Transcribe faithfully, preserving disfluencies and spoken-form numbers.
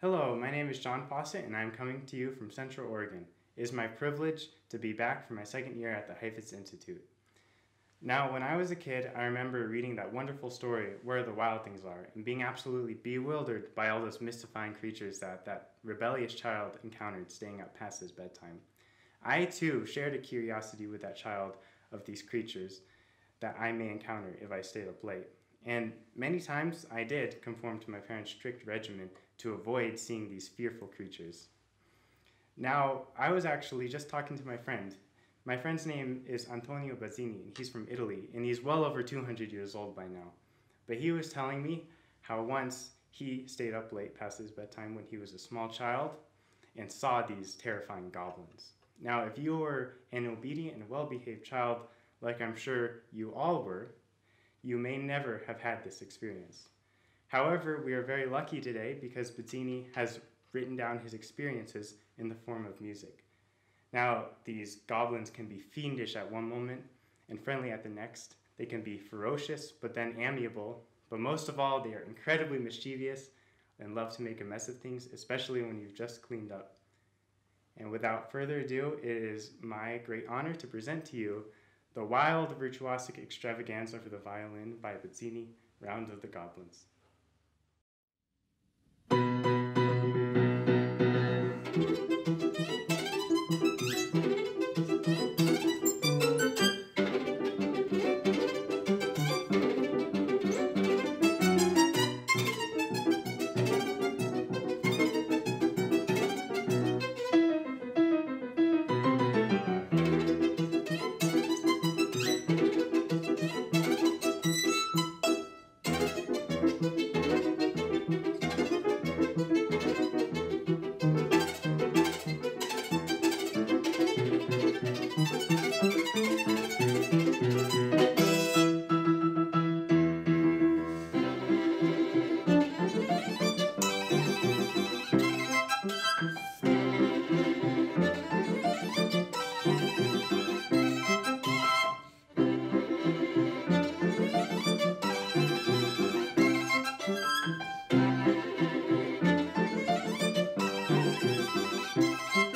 Hello, my name is John Fawcett and I'm coming to you from Central Oregon. It is my privilege to be back for my second year at the Heifetz Institute. Now, when I was a kid, I remember reading that wonderful story, Where the Wild Things Are, and being absolutely bewildered by all those mystifying creatures that that rebellious child encountered staying up past his bedtime. I, too, shared a curiosity with that child of these creatures that I may encounter if I stayed up late. And many times I did conform to my parents' strict regimen to avoid seeing these fearful creatures. Now, I was actually just talking to my friend. My friend's name is Antonio Bazzini, and he's from Italy, and he's well over two hundred years old by now. But he was telling me how once he stayed up late past his bedtime when he was a small child and saw these terrifying goblins. Now, if you were an obedient and well-behaved child, like I'm sure you all were, you may never have had this experience. However, we are very lucky today because Bazzini has written down his experiences in the form of music. Now, these goblins can be fiendish at one moment and friendly at the next. They can be ferocious, but then amiable. But most of all, they are incredibly mischievous and love to make a mess of things, especially when you've just cleaned up. And without further ado, it is my great honor to present to you The Wild Virtuosic Extravaganza for the Violin by Bazzini, Round of the Goblins. Thank you.